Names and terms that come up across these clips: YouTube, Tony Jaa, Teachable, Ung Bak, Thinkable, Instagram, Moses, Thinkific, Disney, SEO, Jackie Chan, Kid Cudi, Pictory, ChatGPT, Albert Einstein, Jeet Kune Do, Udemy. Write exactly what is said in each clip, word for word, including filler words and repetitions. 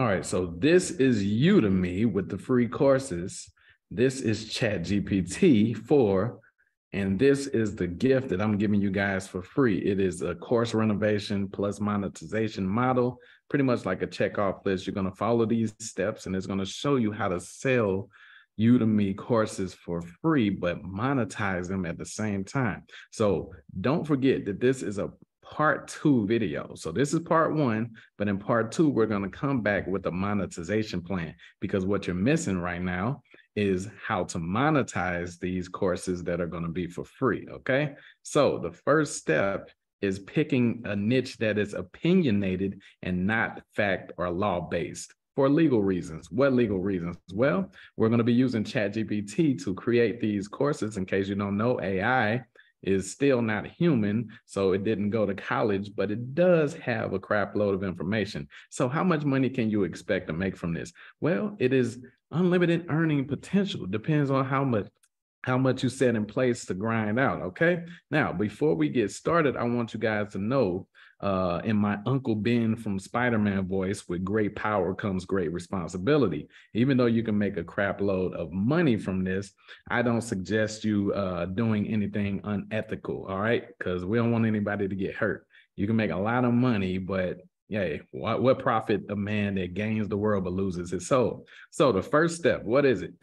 All right, so this is Udemy with the free courses. This is ChatGPT four, and this is the gift that I'm giving you guys for free. It is a course renovation plus monetization model, pretty much like a checkoff list. You're going to follow these steps, and it's going to show you how to sell Udemy courses for free, but monetize them at the same time. So don't forget that this is a part two video. So this is part one, but in part two, we're going to come back with a monetization plan, because what you're missing right now is how to monetize these courses that are going to be for free. Okay. So the first step is picking a niche that is opinionated and not fact or law-based. For legal reasons. What legal reasons? Well, we're going to be using ChatGPT to create these courses. In case you don't know, A I is still not human, so it didn't go to college, but it does have a crap load of information. So how much money can you expect to make from this? Well, it is unlimited earning potential. Depends on how much how much you set in place to grind out, okay? Now, before we get started, I want you guys to know, uh, in my Uncle Ben from Spider-Man voice, with great power comes great responsibility. Even though you can make a crap load of money from this, I don't suggest you uh, doing anything unethical, all right? Because we don't want anybody to get hurt. You can make a lot of money, but yeah, what, what profit a man that gains the world but loses his soul? So the first step, what is it?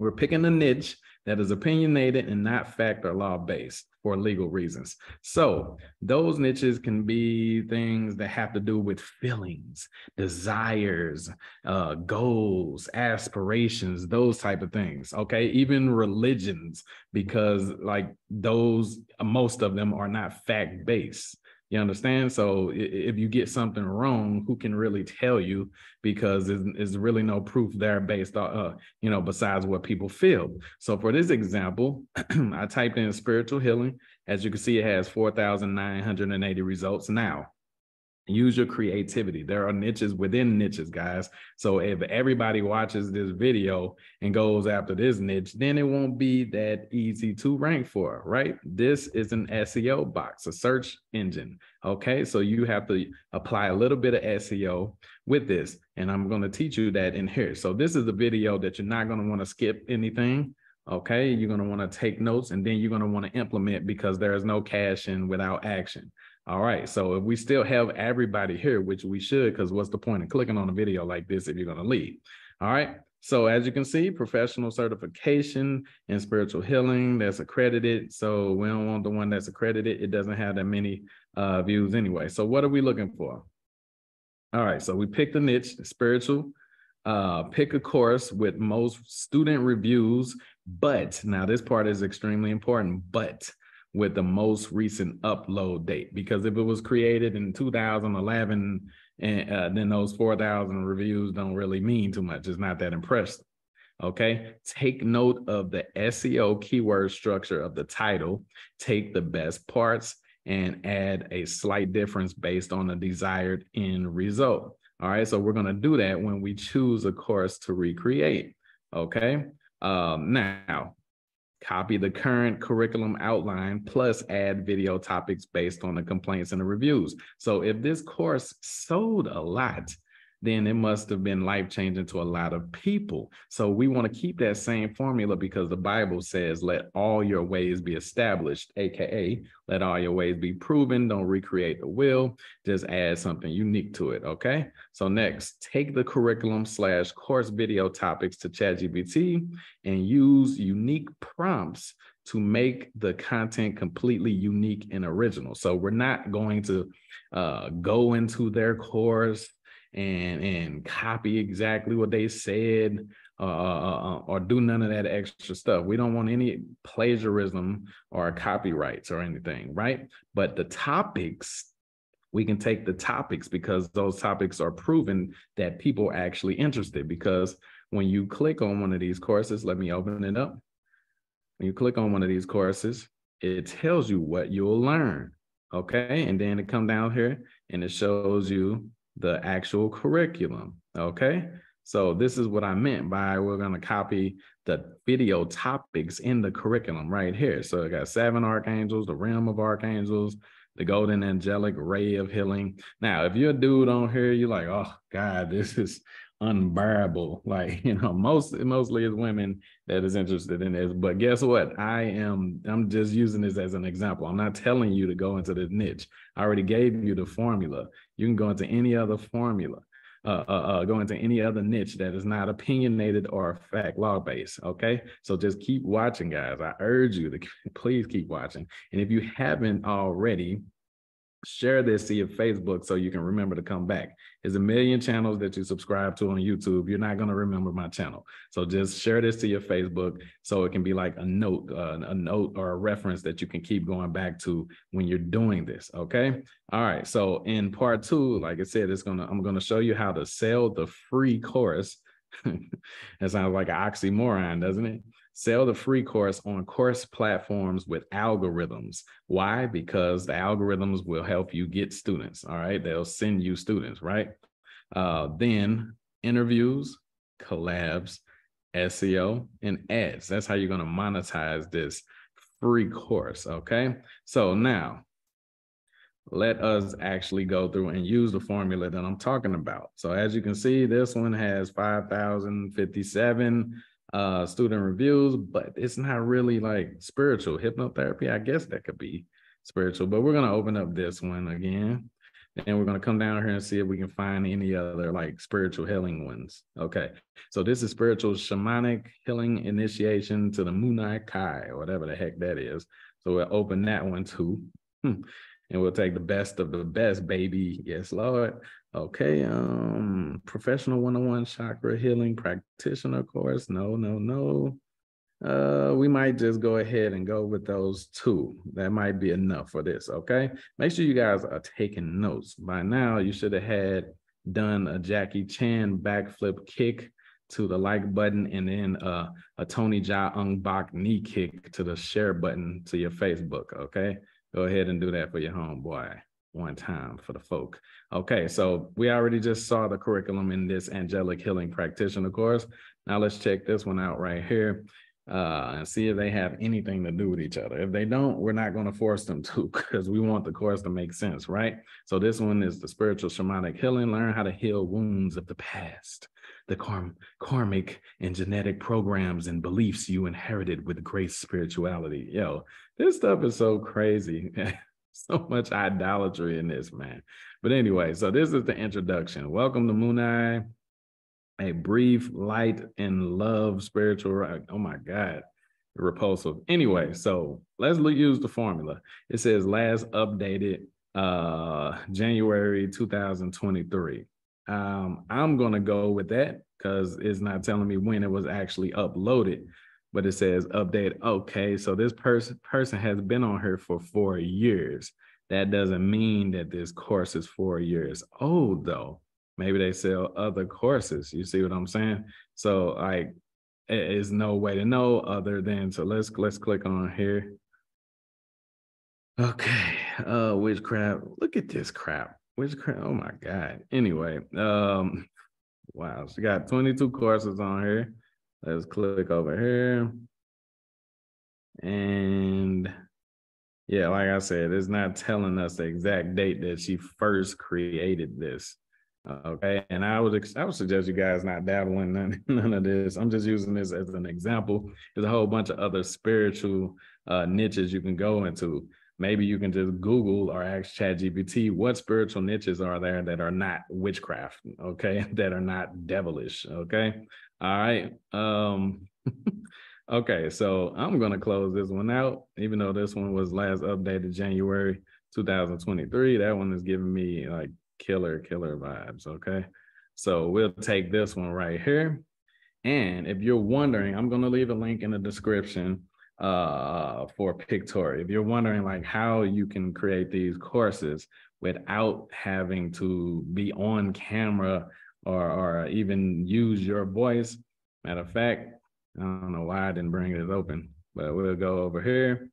We're picking a niche that is opinionated and not fact or law-based for legal reasons. So those niches can be things that have to do with feelings, desires, uh, goals, aspirations, those type of things, okay? Even religions, because like those, most of them are not fact-based. You understand? So if you get something wrong, who can really tell you? Because there's really no proof there based on, uh, you know, besides what people feel. So for this example, I typed in spiritual healing. As you can see, it has four thousand nine hundred eighty results now. Use your creativity. There are niches within niches, guys. So if everybody watches this video and goes after this niche, then it won't be that easy to rank for, right? This is an S E O box, a search engine. Okay, so you have to apply a little bit of S E O with this, and I'm going to teach you that in here. So this is a video that you're not going to want to skip anything. Okay, you're going to want to take notes, and then you're going to want to implement, because there is no cash in without action. All right, so if we still have everybody here, which we should, because what's the point of clicking on a video like this if you're going to leave? All right, so as you can see, professional certification in spiritual healing that's accredited. So we don't want the one that's accredited. It doesn't have that many uh, views anyway. So what are we looking for? All right, so we picked a niche, spiritual. Uh, pick a course with most student reviews, but, now this part is extremely important, but with the most recent upload date, because if it was created in two thousand eleven, and uh, then those four thousand reviews don't really mean too much. It's not that impressive, okay? Take note of the S E O keyword structure of the title, take the best parts, and add a slight difference based on the desired end result. All right, so we're gonna do that when we choose a course to recreate, okay? Um, now, copy the current curriculum outline, plus add video topics based on the complaints and the reviews. So if this course sold a lot, then it must have been life-changing to a lot of people. So we want to keep that same formula, because the Bible says, let all your ways be established, A K A let all your ways be proven. Don't recreate the wheel. Just add something unique to it, okay? So next, take the curriculum slash course video topics to ChatGPT and use unique prompts to make the content completely unique and original. So we're not going to uh, go into their course and and copy exactly what they said, uh, or do none of that extra stuff. We don't want any plagiarism or copyrights or anything, right? But the topics, we can take the topics, because those topics are proven that people are actually interested. Because when you click on one of these courses, let me open it up. When you click on one of these courses, it tells you what you'll learn, okay? And then it comes down here and it shows you the actual curriculum, okay? So this is what I meant by we're gonna copy the video topics in the curriculum right here. So I got seven archangels, the realm of archangels, the golden angelic ray of healing. Now, if you're a dude on here, you're like, oh God, this is unbearable. Like, you know, most mostly it's women that is interested in this. But guess what? I am, I'm just using this as an example. I'm not telling you to go into the niche. I already gave you the formula. You can go into any other formula, uh, uh, uh go into any other niche that is not opinionated or fact law based. Okay. So just keep watching, guys. I urge you to please keep watching. And if you haven't already, share this to your Facebook so you can remember to come back. There's a million channels that you subscribe to on YouTube. You're not going to remember my channel. So just share this to your Facebook so it can be like a note, uh, a note or a reference that you can keep going back to when you're doing this. Okay. All right. So in part two, like I said, it's going to, I'm going to show you how to sell the free course. That sounds like an oxymoron, doesn't it? Sell the free course on course platforms with algorithms. Why? Because the algorithms will help you get students. All right. They'll send you students, right? Uh, then interviews, collabs, S E O, and ads. That's how you're going to monetize this free course. Okay. So now let us actually go through and use the formula that I'm talking about. So as you can see, this one has five thousand fifty-seven Uh, student reviews, but it's not really like spiritual hypnotherapy. I guess that could be spiritual, but we're going to open up this one again. And we're going to come down here and see if we can find any other like spiritual healing ones. Okay. So this is spiritual shamanic healing initiation to the Munai Kai, or whatever the heck that is. So we'll open that one too. Hmm. And we'll take the best of the best, baby. Yes, Lord. Okay. Um, professional one-on-one chakra healing practitioner course. No, no, no. Uh, we might just go ahead and go with those two. That might be enough for this. Okay. Make sure you guys are taking notes. By now, you should have had done a Jackie Chan backflip kick to the like button, and then uh, a Tony Jaa Ung Bak knee kick to the share button to your Facebook. Okay. Go ahead and do that for your homeboy one time for the folk. Okay, so we already just saw the curriculum in this angelic healing practitioner course. Now let's check this one out right here uh, and see if they have anything to do with each other. If they don't, we're not going to force them to, because we want the course to make sense, right? So this one is the spiritual shamanic healing. Learn how to heal wounds of the past, the karm karmic and genetic programs and beliefs you inherited with grace spirituality. Yo, this stuff is so crazy. So much idolatry in this, man. But anyway, so this is the introduction. Welcome to Munai, a brief light and love spiritual rock. Oh my God, repulsive. Anyway, so let's use the formula. It says last updated uh, January two thousand twenty-three. Um, I'm going to go with that because it's not telling me when it was actually uploaded. But it says update. Okay, so this person person has been on here for four years. That doesn't mean that this course is four years old, though. Maybe they sell other courses. You see what I'm saying? So like, there's no way to know other than. So let's let's click on here. Okay, uh, witchcraft. Look at this crap. Witchcraft. Oh my God. Anyway, um, wow, she got twenty-two courses on here. Let's click over here. And yeah, like I said, it's not telling us the exact date that she first created this. Okay. And I would I would suggest you guys not dabble in none, none of this. I'm just using this as an example. There's a whole bunch of other spiritual uh, niches you can go into. Maybe you can just Google or ask ChatGPT, what spiritual niches are there that are not witchcraft, okay, that are not devilish, okay? All right. Um, okay, so I'm going to close this one out, even though this one was last updated January two thousand twenty-three. That one is giving me like killer, killer vibes, okay? So we'll take this one right here. And if you're wondering, I'm going to leave a link in the description uh for Pictory. If you're wondering like how you can create these courses without having to be on camera or or even use your voice. Matter of fact, I don't know why I didn't bring this open, but we'll go over here.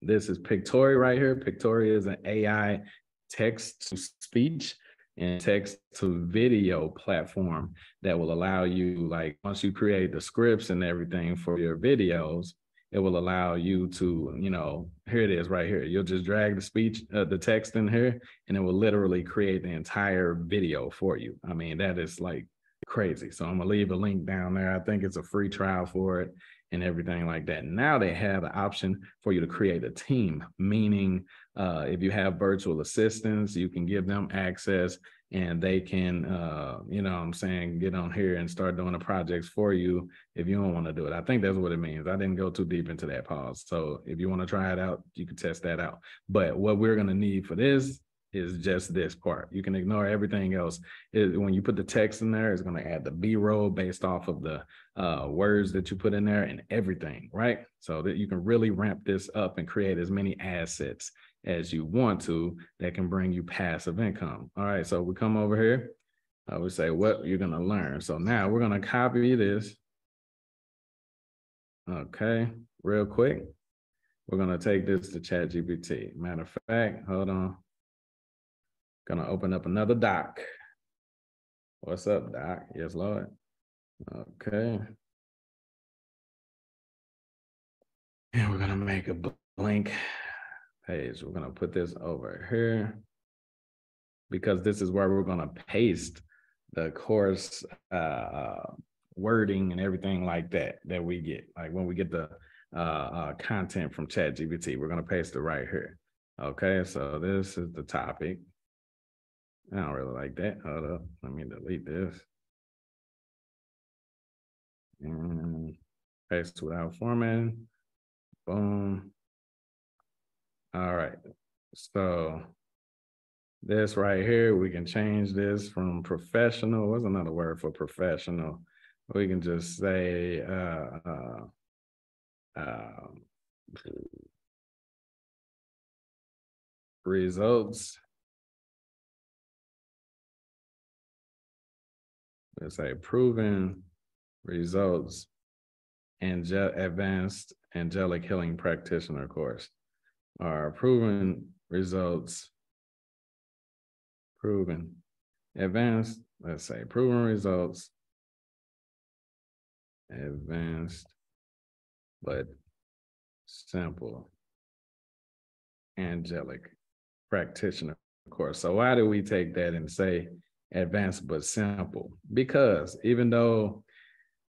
This is Pictory right here. Pictory is an A I text to speech and text to video platform that will allow you, like once you create the scripts and everything for your videos, it will allow you to, you know, here it is right here. You'll just drag the speech, uh, the text in here, and it will literally create the entire video for you. I mean, that is like crazy. So I'm gonna leave a link down there. I think it's a free trial for it and everything like that. Now they have the option for you to create a team, meaning uh, if you have virtual assistants, you can give them access and they can, uh, you know what I'm saying, get on here and start doing the projects for you if you don't want to do it. I think that's what it means. I didn't go too deep into that, pause. So if you want to try it out, you can test that out. But what we're going to need for this is just this part. You can ignore everything else. It, when you put the text in there, it's going to add the B-roll based off of the uh, words that you put in there and everything, right? So that you can really ramp this up and create as many assets as you want to that can bring you passive income. All right, so we come over here. I would say what you're going to learn. So now we're going to copy this. Okay, real quick. We're going to take this to ChatGPT. Matter of fact, hold on. Gonna open up another doc. What's up, doc? Yes, Lord. Okay. And we're gonna make a blank page. We're gonna put this over here because this is where we're gonna paste the course uh, wording and everything like that that we get. Like when we get the uh, uh, content from ChatGPT, we're gonna paste it right here. Okay, so this is the topic. I don't really like that. Hold up. Let me delete this. And paste without formatting. Boom. All right. So this right here, we can change this from professional. What's another word for professional? We can just say uh, uh, uh, results. Let's say proven results and Ange- advanced angelic healing practitioner course. Our proven results, proven advanced, let's say proven results, advanced, but simple angelic practitioner course. So why do we take that and say advanced but simple? Because even though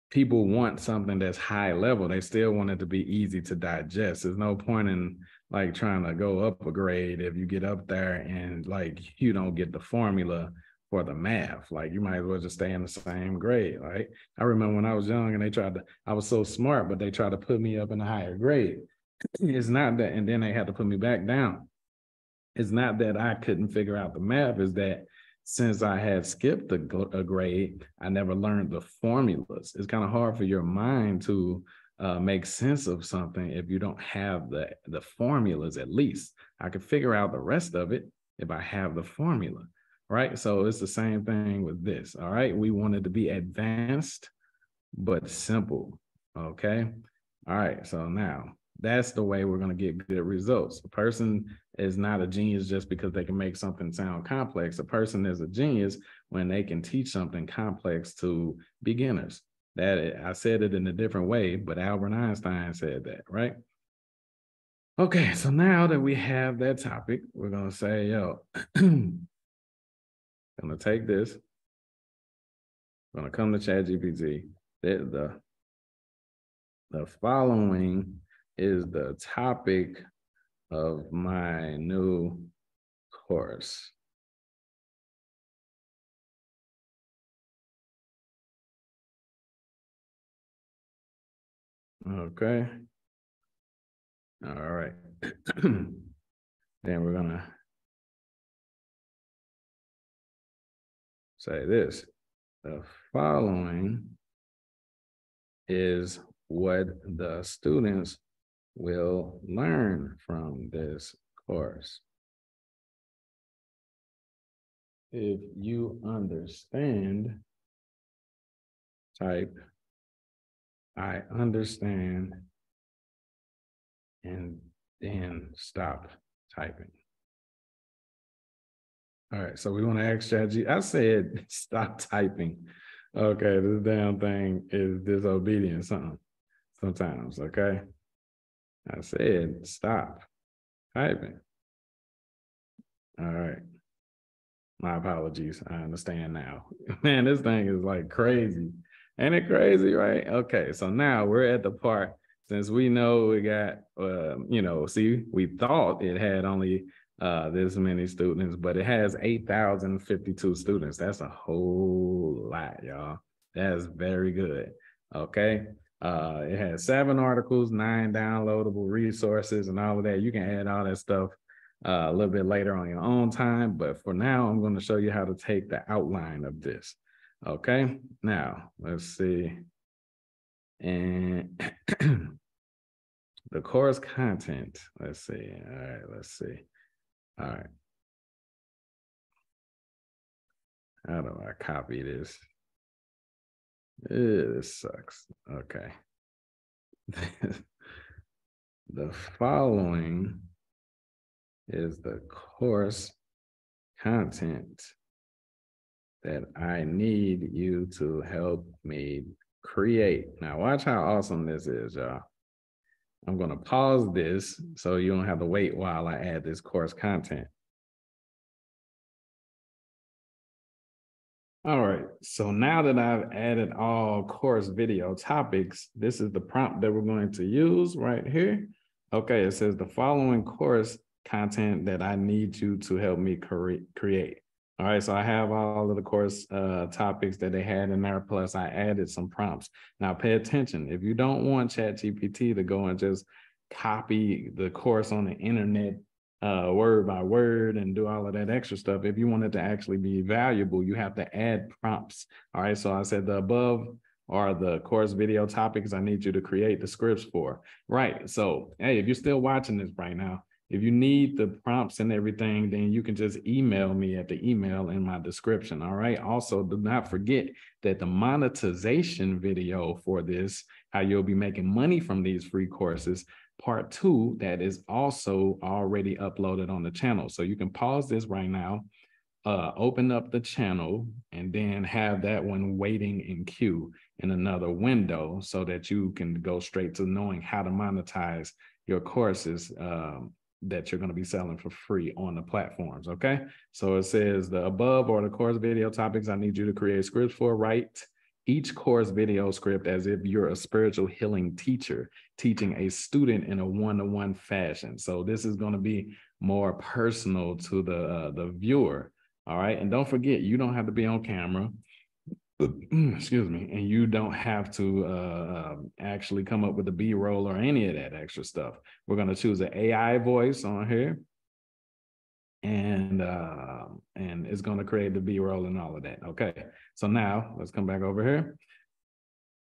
people want something that's high level, they still want it to be easy to digest. There's no point in like trying to go up a grade if you get up there and like you don't get the formula for the math. Like you might as well just stay in the same grade, right? I remember when I was young and they tried to, I was so smart, but they tried to put me up in a higher grade. It's not that, and then they had to put me back down. It's not that I couldn't figure out the math, is that since I had skipped a, a grade, I never learned the formulas. It's kind of hard for your mind to uh, make sense of something if you don't have the, the formulas at least. I could figure out the rest of it if I have the formula, right? So it's the same thing with this, all right? We wanted to be advanced, but simple, okay? All right, so now that's the way we're going to get good results. A person is not a genius just because they can make something sound complex. A person is a genius when they can teach something complex to beginners. That I said it in a different way, but Albert Einstein said that, right? Okay, so now that we have that topic, we're going to say, yo, I'm going to take this. I'm going to come to ChatGPT. The, the, the following is the topic of my new course. Okay. All right. Then we're gonna say this. The following is what the students will learn from this course. If you understand, type, I understand, and then stop typing. All right, so we want to ask ChatGPT. I said stop typing. Okay, this damn thing is disobedient something sometimes, okay? I said, stop typing. All right. My apologies. I understand now. Man, this thing is like crazy. Ain't it crazy, right? Okay, so now we're at the part, since we know we got, uh, you know, see, we thought it had only uh, this many students, but it has eight thousand fifty-two students. That's a whole lot, y'all. That's very good, okay? Uh, it has seven articles, nine downloadable resources, and all of that. You can add all that stuff uh, a little bit later on your own time, but for now, I'm going to show you how to take the outline of this. Okay, now let's see. And the course content, let's see. All right, let's see. All right. How do I copy this? Ew, this sucks. Okay. The following is the course content that I need you to help me create. Now, watch how awesome this is, y'all. I'm going to pause this so you don't have to wait while I add this course content. All right, so now that I've added all course video topics, this is the prompt that we're going to use right here. Okay, it says the following course content that I need you to help me create. All right, so I have all of the course uh, topics that they had in there, plus I added some prompts. Now pay attention. If you don't want ChatGPT to go and just copy the course on the internet uh, word by word and do all of that extra stuff, if you want it to actually be valuable, you have to add prompts. All right, so I said the above are the course video topics I need you to create the scripts for. Right, so hey, if you're still watching this right now, if you need the prompts and everything, then you can just email me at the email in my description, all right? Also, do not forget that the monetization video for this, how you'll be making money from these free courses, part two, that is also already uploaded on the channel. So you can pause this right now, uh, open up the channel, and then have that one waiting in queue in another window so that you can go straight to knowing how to monetize your courses um, that you're going to be selling for free on the platforms. Okay. So it says the above or the course video topics I need you to create scripts for. Write each course video script as if you're a spiritual healing teacher teaching a student in a one-to-one fashion. So this is going to be more personal to the, uh, the viewer. All right. And don't forget, you don't have to be on camera. Excuse me. And you don't have to uh, actually come up with a B-roll or any of that extra stuff. We're going to choose an A I voice on here. And, uh, and it's going to create the B-roll and all of that. Okay. So now let's come back over here.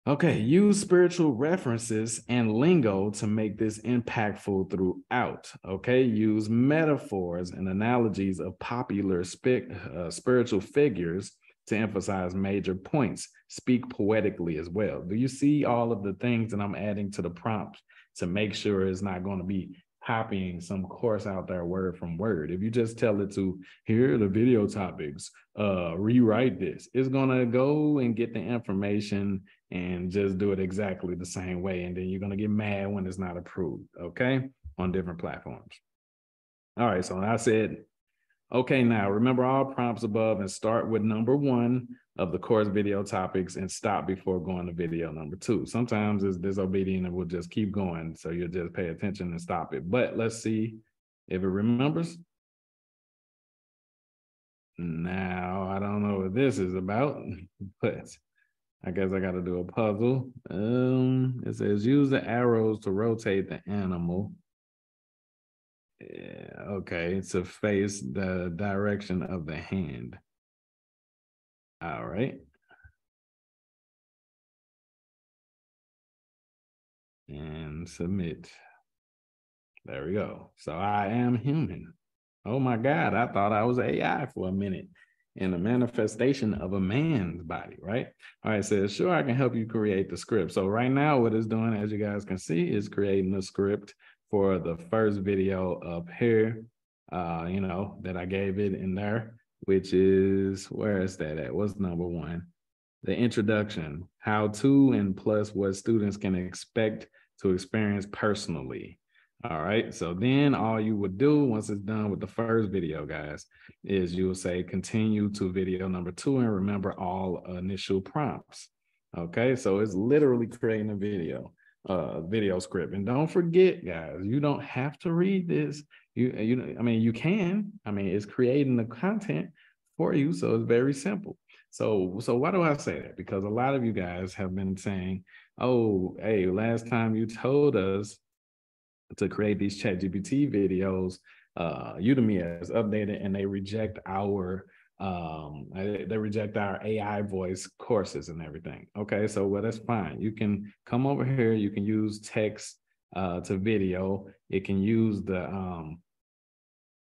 Okay. Use spiritual references and lingo to make this impactful throughout. Okay. Use metaphors and analogies of popular sp- uh, spiritual figures to emphasize major points. Speak poetically as well. Do you see all of the things that I'm adding to the prompt to make sure it's not going to be copying some course out there word from word? If you just tell it to, here are the video topics, uh, rewrite this, it's going to go and get the information and just do it exactly the same way. And then you're going to get mad when it's not approved, okay, on different platforms. All right, so I said, okay, now remember all prompts above and start with number one of the course video topics and stop before going to video number two. Sometimes it's disobedient and we'll just keep going. So you'll just pay attention and stop it. But let's see if it remembers. Now, I don't know what this is about, but I guess I got to do a puzzle. Um, it says use the arrows to rotate the animal. Yeah, okay, to face the direction of the hand. All right. And submit. There we go. So I am human. Oh my God, I thought I was A I for a minute. In the manifestation of a man's body, right? All right, it says, sure, I can help you create the script. So right now what it's doing, as you guys can see, is creating the script for the first video up here, uh, you know, that I gave it in there, which is, where is that at? What's number one? The introduction, how to, and plus what students can expect to experience personally. All right. So then all you would do once it's done with the first video, guys, is you will say continue to video number two and remember all initial prompts. Okay. So it's literally creating a video, uh, video script. And don't forget, guys, you don't have to read this. You, you, I mean, you can, I mean, it's creating the content for you. So it's very simple. So, so why do I say that? Because a lot of you guys have been saying, oh, hey, last time you told us to create these ChatGPT videos, uh, Udemy has updated and they reject our, um, they reject our A I voice courses and everything. Okay, so well, that's fine. You can come over here, you can use text uh, to video. It can use the, um,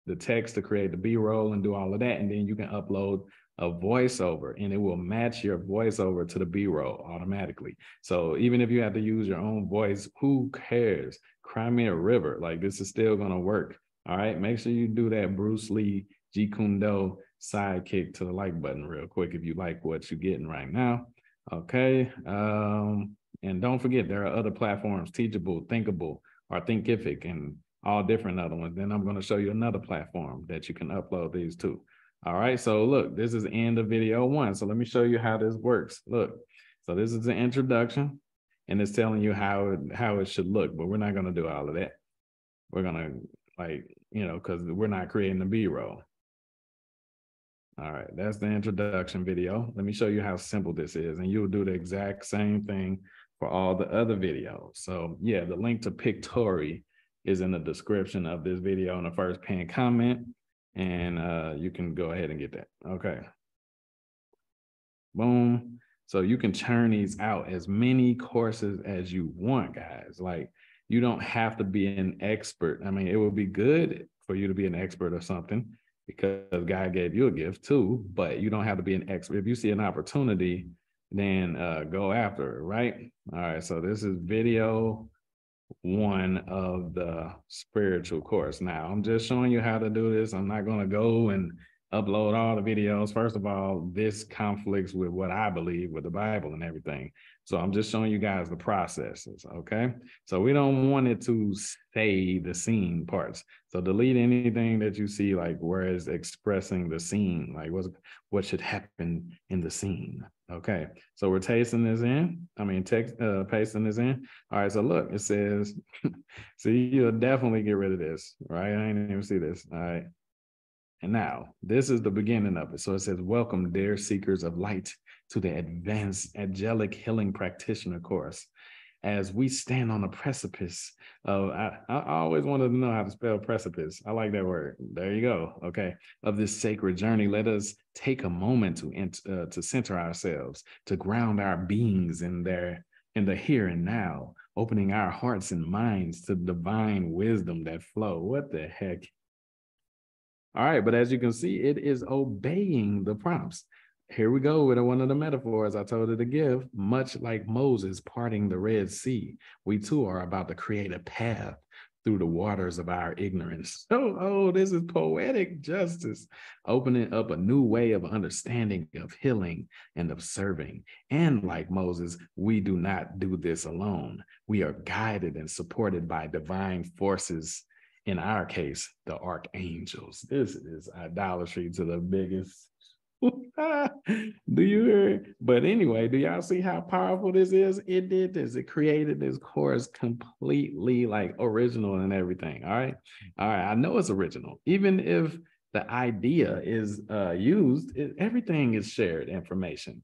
the text to create the B-roll and do all of that. And then you can upload a voiceover and it will match your voiceover to the B-roll automatically. So even if you have to use your own voice, who cares? Cry me a river. Like, this is still going to work. All right. Make sure you do that Bruce Lee, Jeet Kune Do sidekick to the like button real quick if you like what you're getting right now. Okay. Um, and don't forget, there are other platforms, Teachable, Thinkable, or Thinkific, and all different other ones. Then I'm going to show you another platform that you can upload these to. All right. So look, this is the end of video one. So let me show you how this works. Look, so this is the introduction and it's telling you how it, how it should look, but we're not going to do all of that. We're going to, like, you know, cause we're not creating the B-roll. All right. That's the introduction video. Let me show you how simple this is. And you'll do the exact same thing for all the other videos. So yeah, the link to Pictory is in the description of this video in the first pinned comment. And uh, you can go ahead and get that. Okay. Boom. So you can churn these out as many courses as you want, guys. Like, you don't have to be an expert. I mean, it would be good for you to be an expert or something because God gave you a gift too, but you don't have to be an expert. If you see an opportunity, then uh, go after it, right? All right. So this is video one of the spiritual course. Now I'm just showing you how to do this. I'm not going to go and upload all the videos. First of all, this conflicts with what I believe with the Bible and everything. So I'm just showing you guys the processes. Okay. So we don't want it to say the scene parts. So delete anything that you see, like where it's expressing the scene, like what's, what should happen in the scene. Okay. So we're tasting this in, I mean, text, uh, pasting this in. All right. So look, it says, see, you'll definitely get rid of this, right? I didn't even see this. All right. And now this is the beginning of it. So it says, welcome, dear seekers of light, to the Advanced Angelic Healing Practitioner course. As we stand on the precipice of, I, I always wanted to know how to spell precipice. I like that word. There you go. Okay. Of this sacred journey, let us take a moment to, uh, to center ourselves, to ground our beings in their, in the here and now, opening our hearts and minds to divine wisdom that flow. What the heck? All right. But as you can see, it is obeying the prompts. Here we go with one of the metaphors I told her to give. Much like Moses parting the Red Sea, we too are about to create a path through the waters of our ignorance. Oh, oh, this is poetic justice, opening up a new way of understanding, of healing, and of serving. And like Moses, we do not do this alone. We are guided and supported by divine forces. In our case, the archangels. This is idolatry to the biggest. Do you hear it? But anyway, do y'all see how powerful this is? It did this. It created this course completely, like, original and everything. All right. All right. I know it's original. Even if the idea is uh, used, it, everything is shared information.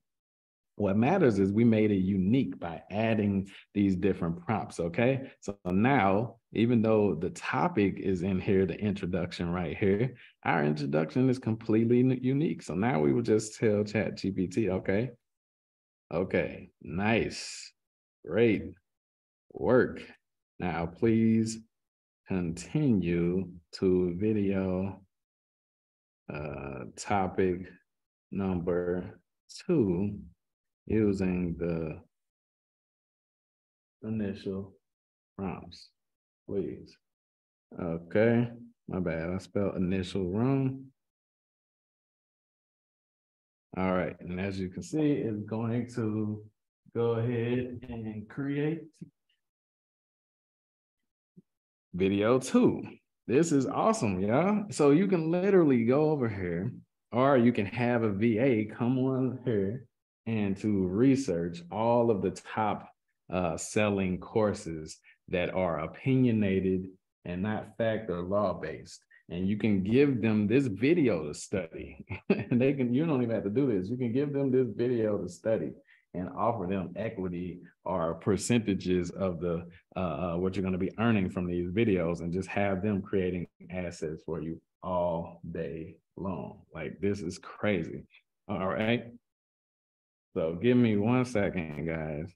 What matters is we made it unique by adding these different prompts. Okay. So now, even though the topic is in here, the introduction right here, our introduction is completely unique. So now we will just tell ChatGPT, okay. Okay. Nice. Great work. Now, please continue to video uh, topic number two. Using the initial prompts, please. Okay, my bad, I spelled initial wrong. All right, and as you can see, it's going to go ahead and create video two. This is awesome, yeah. So you can literally go over here, or you can have a V A come on here and to research all of the top uh, selling courses that are opinionated and not fact or law-based. And you can give them this video to study. And they can, you don't even have to do this. You can give them this video to study and offer them equity or percentages of the uh, what you're going to be earning from these videos, and just have them creating assets for you all day long. Like, this is crazy. All right. So give me one second, guys.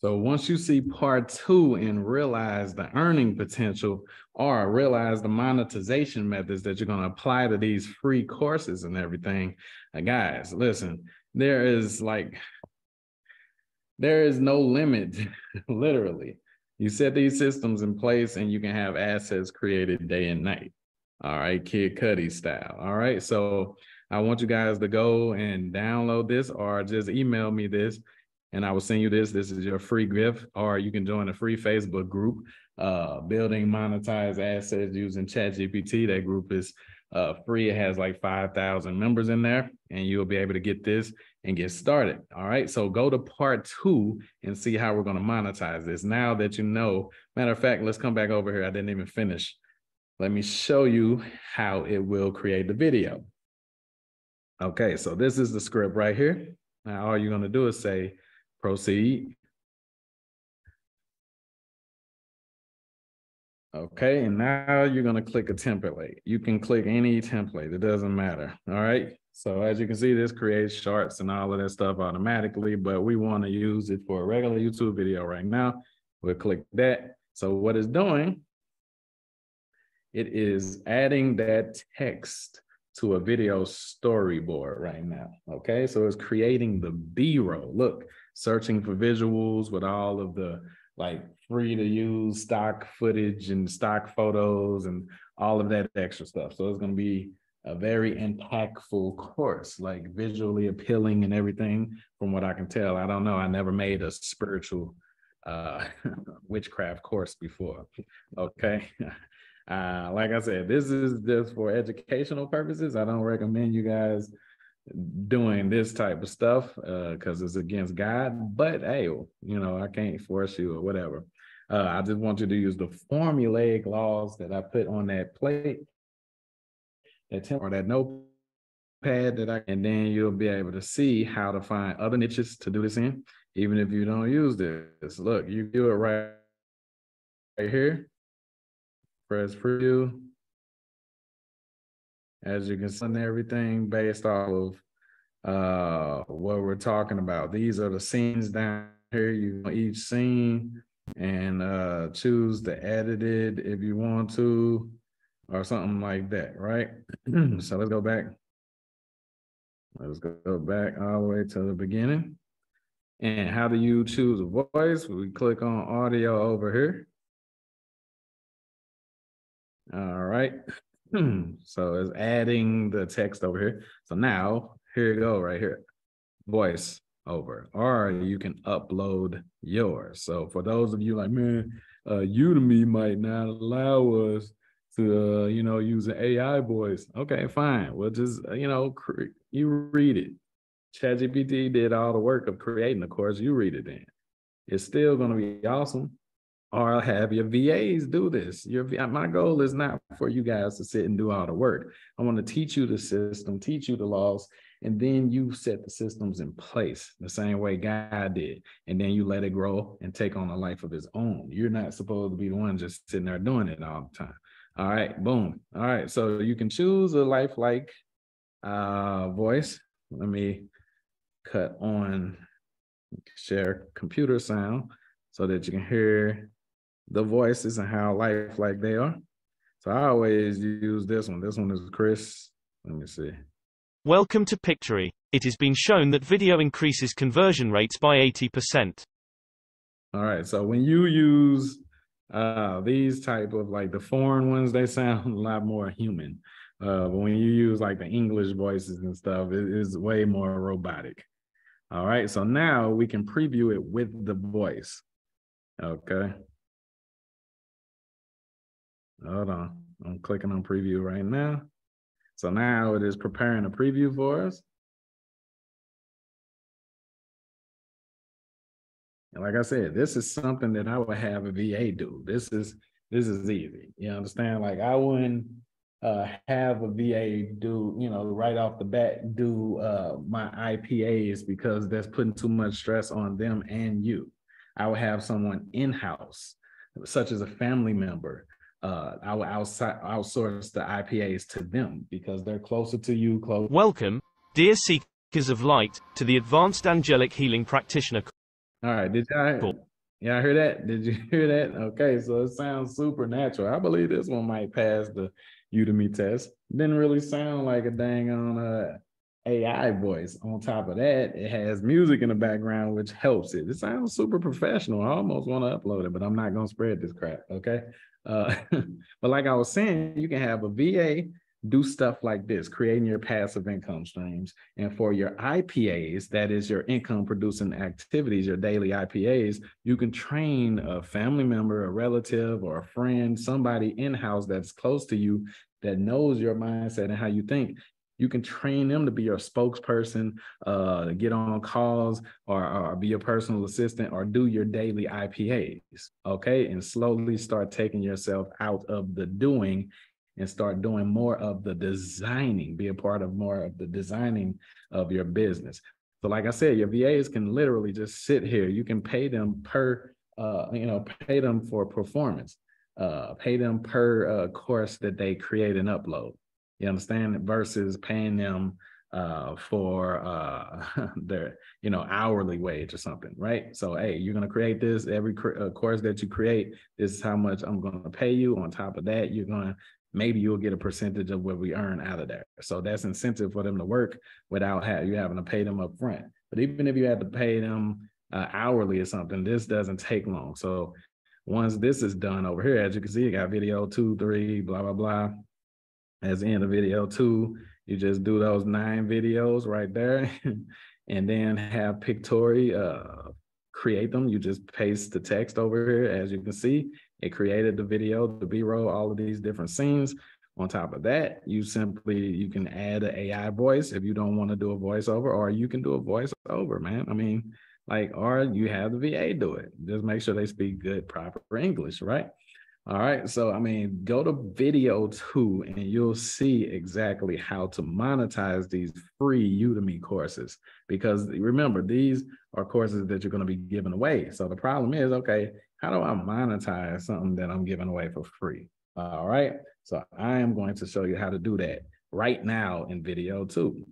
So once you see part two and realize the earning potential, or realize the monetization methods that you're going to apply to these free courses and everything, now guys, listen, there is like, there is no limit, literally. You set these systems in place and you can have assets created day and night. All right, Kid Cudi style. All right, so I want you guys to go and download this, or just email me this, and I will send you this. This is your free gift, or you can join a free Facebook group, uh, Building Monetized Assets Using ChatGPT. That group is uh, free. It has like five thousand members in there, and you'll be able to get this and get started. All right, so go to part two and see how we're going to monetize this. Now that you know, matter of fact, let's come back over here. I didn't even finish. Let me show you how it will create the video. Okay, so this is the script right here. Now all you're going to do is say, proceed. Okay, and now you're going to click a template. You can click any template, it doesn't matter. All right, so as you can see, this creates shorts and all of that stuff automatically, but we want to use it for a regular YouTube video right now. We'll click that. So what it's doing, it is adding that text to a video storyboard right now. Okay, so it's creating the B-roll. Look, searching for visuals with all of the like free to use stock footage and stock photos and all of that extra stuff. So it's going to be a very impactful course, like visually appealing and everything, from what I can tell. I don't know. I never made a spiritual uh, witchcraft course before. Okay. Uh, like I said, this is just for educational purposes. I don't recommend you guys doing this type of stuff because uh, it's against God. But hey, you know, I can't force you or whatever. Uh, I just want you to use the formulaic laws that I put on that plate, that template, or that notepad that I, and then you'll be able to see how to find other niches to do this in, even if you don't use this. Look, you do it right, right here. Press preview. As you can see, everything based off of uh, what we're talking about. These are the scenes down here. You know, each scene, and uh, choose to edit it if you want to, or something like that, right? So let's go back. Let's go back all the way to the beginning. And how do you choose a voice? We click on audio over here. All right, so it's adding the text over here. So now, here you go right here, voice over, or you can upload yours. So for those of you like, man, uh, Udemy might not allow us to, uh, you know, use an A I voice. Okay, fine. We'll just, you know, you read it. ChatGPT did all the work of creating the course. You read it in. It's still going to be awesome. Or have your V As do this. Your, my goal is not for you guys to sit and do all the work. I want to teach you the system, teach you the laws, and then you set the systems in place the same way God did. And then you let it grow and take on a life of its own. You're not supposed to be the one just sitting there doing it all the time. All right, boom. All right, so you can choose a lifelike uh, voice. Let me cut on share computer sound so that you can hear the voices and how lifelike they are. So I always use this one. This one is Chris. Let me see. Welcome to Pictory. It has been shown that video increases conversion rates by eighty percent. All right. So when you use uh, these type of like the foreign ones, they sound a lot more human. Uh, but when you use like the English voices and stuff, it is way more robotic. All right. So now we can preview it with the voice. Okay. Hold on. I'm clicking on preview right now. So now it is preparing a preview for us. And like I said, this is something that I would have a V A do. This is this is easy. You understand? Like I wouldn't uh, have a V A do, you know, right off the bat, do uh, my I P As because that's putting too much stress on them and you. I would have someone in-house, such as a family member. Uh, I will outside, outsource the I P As to them because they're closer to you. Close. Welcome, dear seekers of light, to the Advanced Angelic Healing Practitioner. All right, did y'all yeah, hear that? Did you hear that? Okay, so it sounds supernatural. I believe this one might pass the Udemy test. Didn't really sound like a dang on uh, A I voice. On top of that, it has music in the background, which helps it. It sounds super professional. I almost want to upload it, but I'm not going to spread this crap, okay? Uh, but like I was saying, you can have a V A do stuff like this, creating your passive income streams. And for your I P As, that is your income producing activities, your daily I P As, you can train a family member, a relative, or a friend, somebody in-house that's close to you that knows your mindset and how you think. You can train them to be your spokesperson, uh, get on calls, or, or be your personal assistant, or do your daily I P As, okay? And slowly start taking yourself out of the doing and start doing more of the designing, be a part of more of the designing of your business. So like I said, your V As can literally just sit here. You can pay them per, uh, you know, pay them for performance, uh, pay them per uh, course that they create and upload. You understand? Versus paying them uh, for uh, their, you know, hourly wage or something, right? So, hey, you're going to create this. Every uh, course that you create, this is how much I'm going to pay you. On top of that, you're going to, maybe you'll get a percentage of what we earn out of there. So that's incentive for them to work without have, you having to pay them up front. But even if you had to pay them uh, hourly or something, this doesn't take long. So once this is done over here, as you can see, you got video two, three, blah, blah, blah. As in the video two, you just do those nine videos right there and then have Pictory uh, create them. You just paste the text over here. As you can see, it created the video, the B-roll, all of these different scenes. On top of that, you simply, you can add an A I voice if you don't want to do a voiceover, or you can do a voiceover, man. I mean, like, or you have the V A do it. Just make sure they speak good, proper English, right? All right, so I mean, go to video two and you'll see exactly how to monetize these free Udemy courses, because remember, these are courses that you're going to be giving away. So the problem is, okay, how do I monetize something that I'm giving away for free? All right, so I am going to show you how to do that right now in video two.